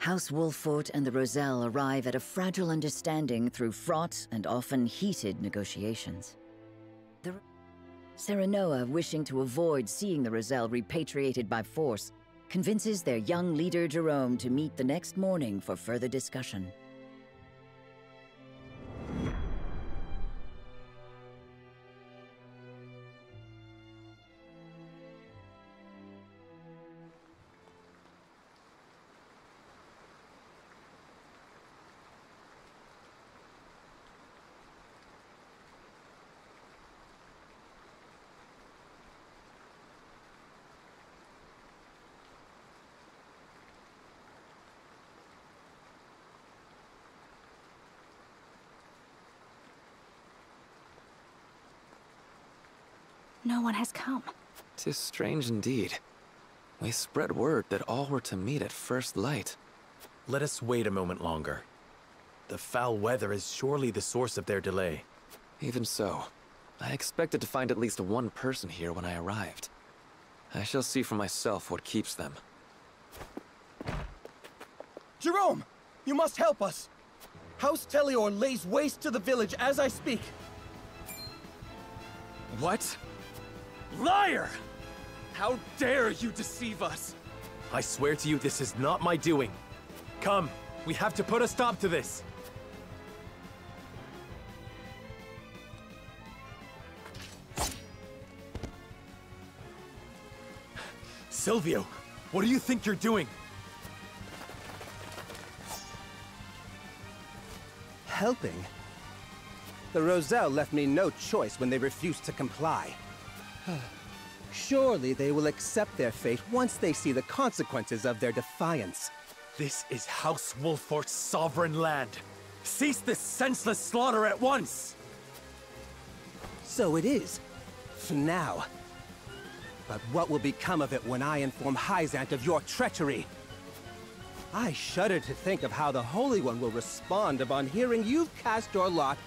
House Wolffort and the Roselle arrive at a fragile understanding through fraught and often heated negotiations. The Serenoa, wishing to avoid seeing the Roselle repatriated by force, convinces their young leader Jerome to meet the next morning for further discussion. No one has come. 'Tis strange indeed. We spread word that all were to meet at first light. Let us wait a moment longer. The foul weather is surely the source of their delay. Even so, I expected to find at least one person here when I arrived. I shall see for myself what keeps them. Jerome! You must help us! House Tellior lays waste to the village as I speak. What? Liar! How dare you deceive us! I swear to you, this is not my doing. Come, we have to put a stop to this. Silvio, what do you think you're doing? Helping? The Roselle left me no choice when they refused to comply. Surely they will accept their fate once they see the consequences of their defiance. This is House Wolffort's sovereign land. Cease this senseless slaughter at once! So it is. For now. But what will become of it when I inform Hyzant of your treachery? I shudder to think of how the Holy One will respond upon hearing you've cast your lot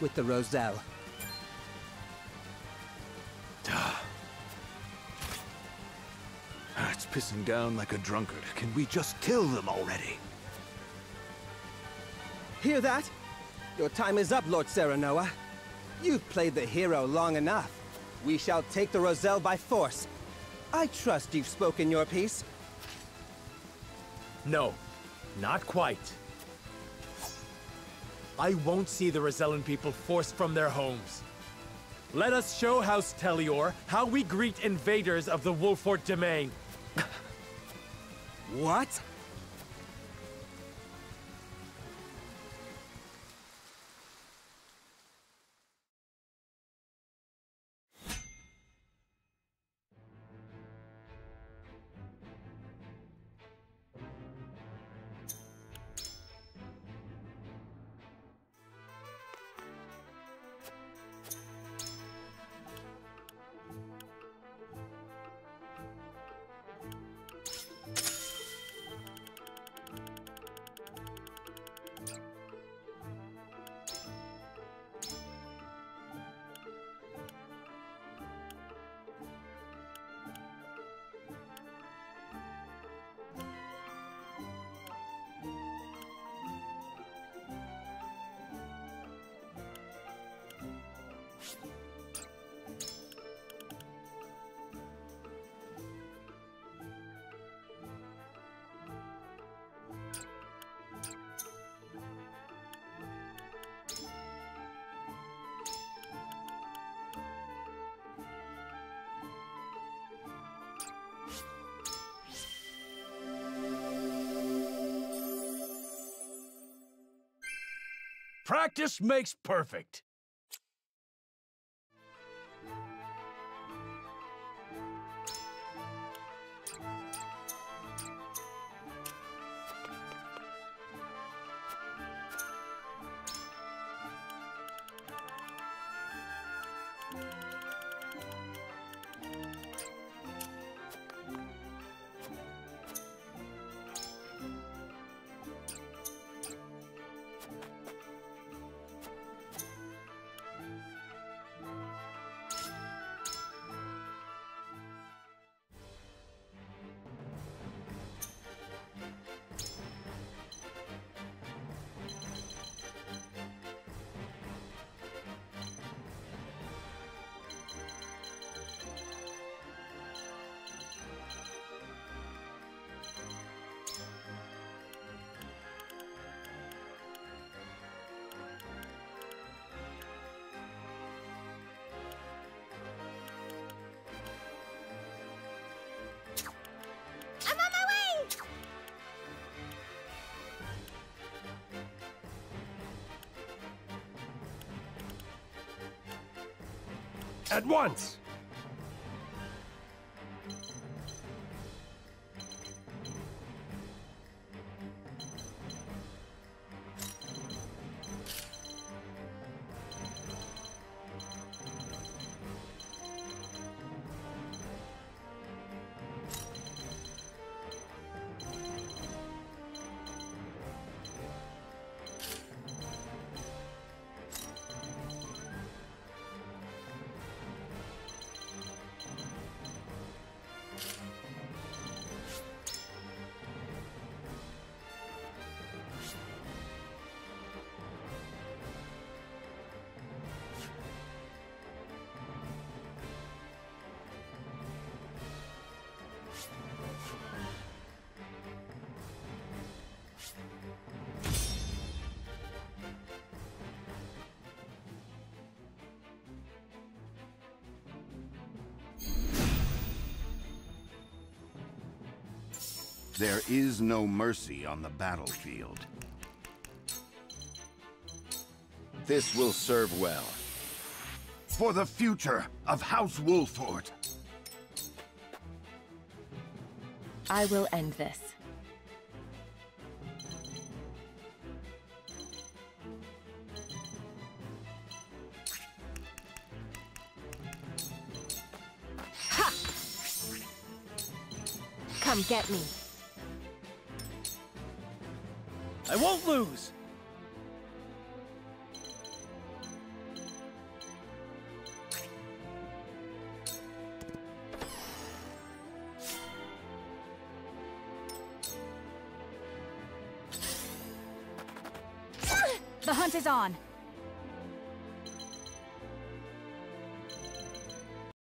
with the Roselle. It's pissing down like a drunkard. Can we just kill them already? Hear that? Your time is up, Lord Serenoa. You've played the hero long enough. We shall take the Roselle by force. I trust you've spoken your piece. No, not quite. I won't see the Rosellean people forced from their homes. Let us show House Tellior how we greet invaders of the Wolffort domain. What? Practice makes perfect. At once! There is no mercy on the battlefield. This will serve well. For the future of House Wolffort. I will end this. Ha! Come get me. I won't lose! The hunt is on!